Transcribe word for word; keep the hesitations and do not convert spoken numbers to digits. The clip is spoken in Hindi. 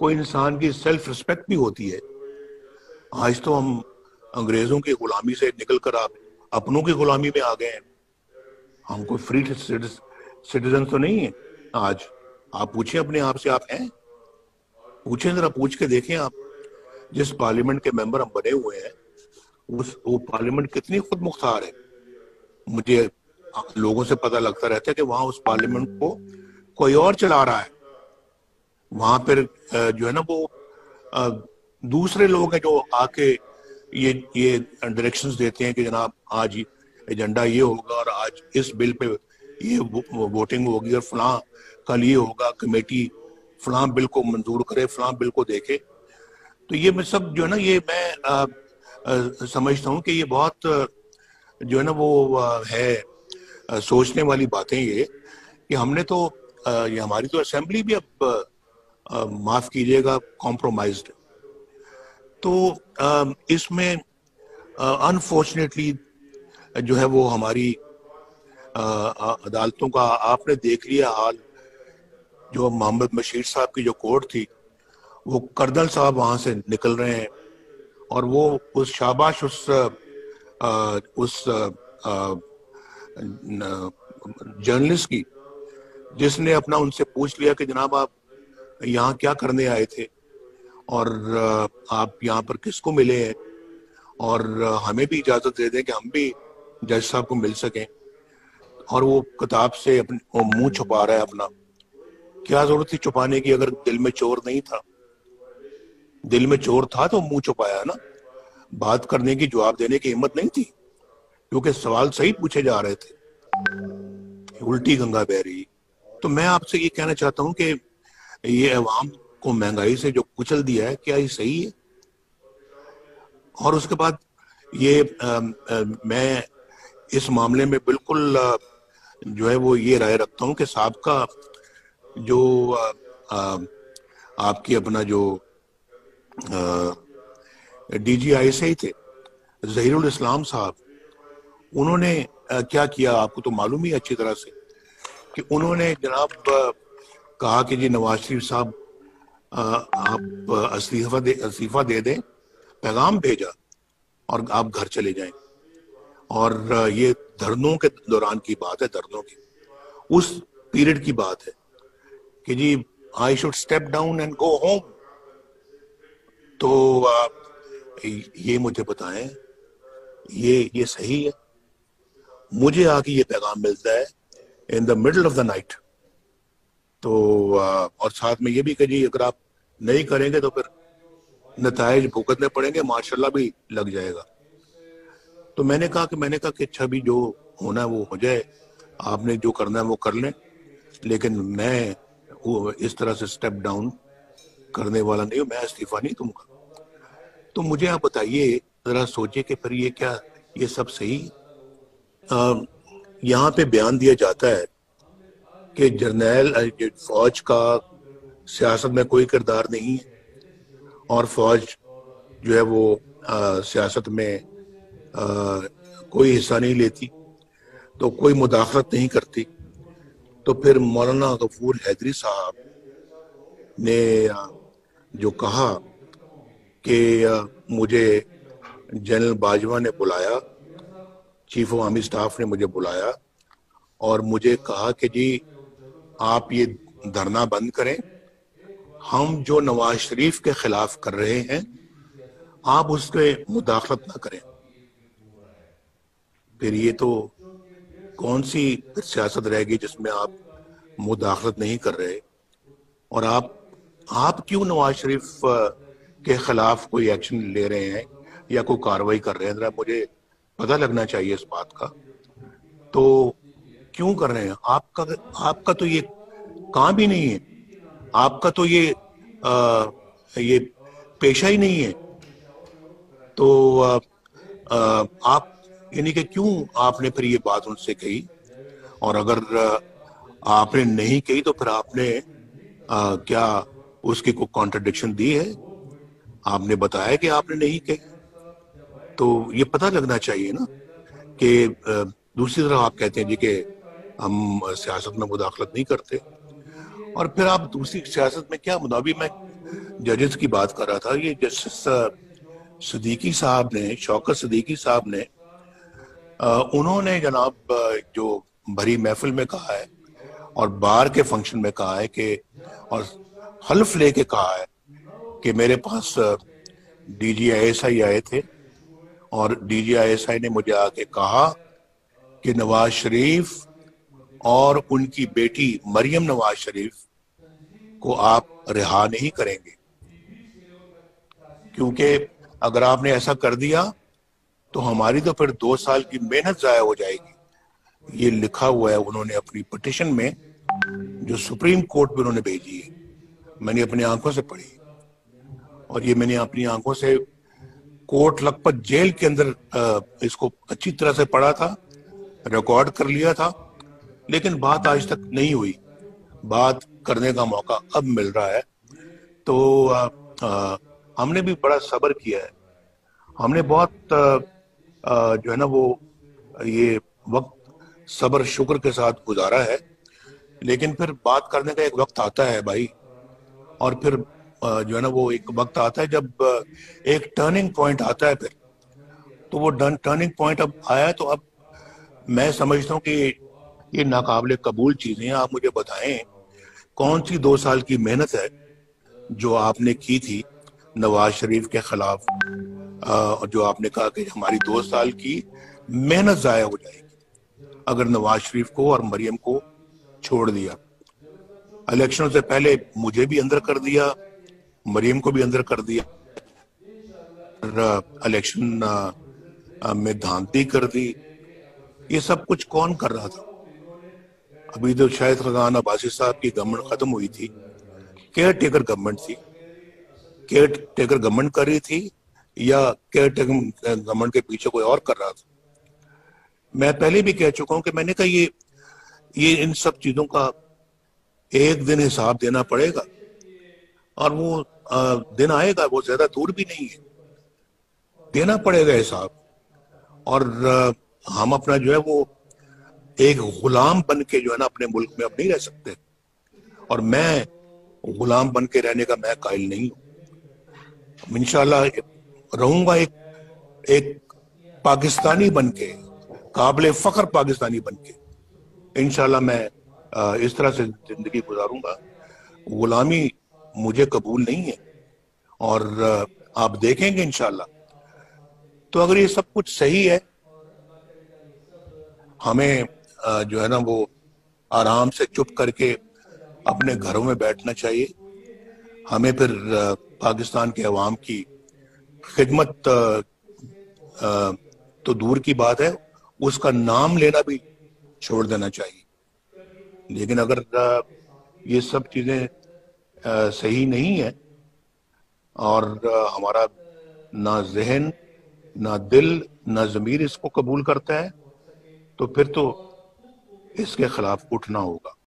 कोई इंसान की सेल्फ रिस्पेक्ट भी होती है। आज तो हम अंग्रेजों की गुलामी से निकल कर आप अपनों की गुलामी में आ गए हैं। हम कोई फ्री सिटीजन तो नहीं है आज। आप पूछें अपने आप से, आप हैं? पूछें जरा, पूछ के देखें आप। जिस पार्लियामेंट के मेंबर हम बने हुए हैं उस वो पार्लियामेंट कितनी खुद मुख्तार है। मुझे लोगों से पता लगता रहता है कि वहां उस पार्लियामेंट को कोई और चला रहा है। वहां पर जो है ना वो दूसरे लोग हैं जो आके ये ये डायरेक्शंस देते हैं कि जनाब आज एजेंडा ये होगा और आज इस बिल पे ये वोटिंग होगी और फलां कल ये होगा, कमेटी फलां बिल को मंजूर करे, फलां बिल को देखे। तो ये मैं सब जो है ना ये मैं आ, आ, समझता हूँ कि ये बहुत जो है ना वो है आ, सोचने वाली बातें। ये कि हमने तो आ, ये हमारी तो असेंबली भी अब माफ कीजिएगा कॉम्प्रोमाइज्ड। तो आ, इसमें अनफॉर्चुनेटली जो है वो हमारी आ, आ, अदालतों का आपने देख लिया हाल। जो मोहम्मद मशीर साहब की जो कोर्ट थी वो कर्नल साहब वहां से निकल रहे हैं और वो उस शाबाश उस आ, उस जर्नलिस्ट की जिसने अपना उनसे पूछ लिया कि जनाब आप यहाँ क्या करने आए थे और आप यहाँ पर किसको मिले हैं और हमें भी इजाजत दे दें कि हम भी जज साहब को मिल सकें। और वो किताब से अपने मुंह छुपा रहा है अपना। क्या जरूरत थी छुपाने की अगर दिल में चोर नहीं था? दिल में चोर था तो मुंह छुपाया ना। बात करने की, जवाब देने की हिम्मत नहीं थी क्योंकि सवाल सही पूछे जा रहे थे। उल्टी गंगा बह रही। तो मैं आपसे ये कहना चाहता हूँ कि ये अवाम को महंगाई से जो कुचल दिया है क्या ये सही है? और उसके बाद ये आ, आ, मैं इस मामले में बिल्कुल आ, जो है वो ये राय रखता हूँ कि साबका जो आ, आ, आपकी अपना जो D G I S I थे जहीरुल इस्लाम साहब, उन्होंने आ, क्या किया आपको तो मालूम ही अच्छी तरह से कि उन्होंने जनाब आ, कहा कि जी नवाज शरीफ साहब आप अस्तीफा दे अस्तीफा दे दें, पैगाम भेजा और आप घर चले जाएं। और ये धरनों के दौरान की बात है, धरनों की उस पीरियड की बात है कि जी I should step down and go home. तो ये मुझे बताएं ये ये सही है? मुझे आके ये पैगाम मिलता है in the middle of the night. तो और साथ में ये भी कहिए अगर आप नहीं करेंगे तो फिर नतायज भुगतने पड़ेंगे, मार्शाल्लाह भी लग जाएगा। तो मैंने कहा कि मैंने कहा कि अच्छा भी जो होना है वो हो जाए, आपने जो करना है वो कर लें, लेकिन मैं वो इस तरह से स्टेप डाउन करने वाला नहीं हूँ, मैं इस्तीफा नहीं दूंगा। तो मुझे आप बताइए जरा, सोचिए कि फिर ये क्या ये सब सही? यहाँ पे बयान दिया जाता है कि जर्नैल फौज का सियासत में कोई किरदार नहीं है और फौज जो है वो आ, सियासत में आ, कोई हिस्सा नहीं लेती, तो कोई मुदाखलत नहीं करती। तो फिर मौलाना गफूर हैदरी साहब ने जो कहा कि मुझे जनरल बाजवा ने बुलाया, चीफ ऑफ आर्मी स्टाफ ने मुझे बुलाया और मुझे कहा कि जी आप ये धरना बंद करें, हम जो नवाज शरीफ के खिलाफ कर रहे हैं आप उसके मुदाखलत ना करें। फिर ये तो कौन सी सियासत रहेगी जिसमें आप मुदाखलत नहीं कर रहे? और आप आप क्यों नवाज शरीफ के खिलाफ कोई एक्शन ले रहे हैं या कोई कार्रवाई कर रहे हैं? जरा मुझे पता लगना चाहिए इस बात का। तो क्यों कर रहे हैं? आपका आपका तो ये काम ही नहीं है, आपका तो ये आ, ये पेशा ही नहीं है। तो आ, आ, आप यानी कि क्यों आपने फिर ये बात उनसे कही? और अगर आपने नहीं कही तो फिर आपने आ, क्या उसकी कोई कॉन्ट्रडिक्शन दी है? आपने बताया कि आपने नहीं कही, तो ये पता लगना चाहिए ना कि आ, दूसरी तरफ आप कहते हैं जी कि हम सियासत में मुदाखलत नहीं करते और फिर आप दूसरी सियासत में क्या मुदाबी? मैं जजेस की बात कर रहा था, ये जस्टिस सिद्दीकी साहब ने, शौकत सिद्दीकी साहब ने, उन्होंने जनाब जो भरी महफिल में कहा है और बार के फंक्शन में कहा है कि और हल्फ लेके कहा है कि मेरे पास D G I S I आए थे और D G I S I ने मुझे आके कहा कि नवाज शरीफ और उनकी बेटी मरियम नवाज शरीफ को आप रिहा नहीं करेंगे, क्योंकि अगर आपने ऐसा कर दिया तो हमारी तो फिर दो साल की मेहनत जाया हो जाएगी। ये लिखा हुआ है उन्होंने अपनी पिटिशन में जो सुप्रीम कोर्ट में उन्होंने भेजी है, मैंने अपनी आंखों से पढ़ी और ये मैंने अपनी आंखों से कोर्ट लखपत जेल के अंदर इसको अच्छी तरह से पढ़ा था, रिकॉर्ड कर लिया था, लेकिन बात आज तक नहीं हुई। बात करने का मौका अब मिल रहा है तो आ, आ, हमने भी बड़ा सब्र किया है, हमने बहुत आ, आ, जो है ना वो ये वक्त सब्र शुक्र के साथ गुजारा है, लेकिन फिर बात करने का एक वक्त आता है भाई, और फिर आ, जो है ना वो एक वक्त आता है जब एक टर्निंग पॉइंट आता है, फिर तो वो टर्निंग पॉइंट अब आया। तो अब मैं समझता हूँ कि ये नाकाबिले कबूल चीजें हैं। आप मुझे बताएं कौन सी दो साल की मेहनत है जो आपने की थी नवाज शरीफ के खिलाफ, और जो आपने कहा कि हमारी दो साल की मेहनत जाया हो जाएगी अगर नवाज शरीफ को और मरियम को छोड़ दिया। इलेक्शन से पहले मुझे भी अंदर कर दिया, मरियम को भी अंदर कर दिया, इलेक्शन में धांधली कर दी। ये सब कुछ कौन कर रहा था? अभी तो शाहिद खकान अब्बासी साहब की गवर्नमेंट खत्म हुई थी, केयर टेकर गवर्नमेंट थी। केयर टेकर गवर्नमेंट कर रही थी या केयर टेकर गवर्नमेंट के पीछे कोई और कर रहा था? मैं पहले भी कह चुका हूं कि मैंने कहा ये ये इन सब चीजों का एक दिन हिसाब देना पड़ेगा और वो आ, दिन आएगा, वो ज्यादा दूर भी नहीं है, देना पड़ेगा हिसाब। और आ, हम अपना जो है वो एक गुलाम बन के जो है ना अपने मुल्क में अब नहीं रह सकते, और मैं गुलाम बन के रहने का मैं कायल नहीं हूं। इंशाल्लाह रहूंगा एक एक पाकिस्तानी बन के, काबिल फख्र पाकिस्तानी बन के इंशाल्लाह मैं आ, इस तरह से जिंदगी गुजारूंगा। गुलामी मुझे कबूल नहीं है और आ, आप देखेंगे इंशाल्लाह। तो अगर ये सब कुछ सही है, हमें जो है ना वो आराम से चुप करके अपने घरों में बैठना चाहिए। हमें फिर पाकिस्तान के अवाम की खिदमत तो दूर की बात है, उसका नाम लेना भी छोड़ देना चाहिए। लेकिन अगर ये सब चीज़ें सही नहीं है और हमारा ना जहन ना दिल ना ज़मीर इसको कबूल करता है, तो फिर तो इसके खिलाफ उठना होगा।